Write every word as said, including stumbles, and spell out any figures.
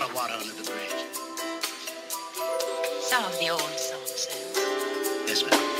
lot of water under the bridge. Some of the old songs, sir. Yes, ma'am.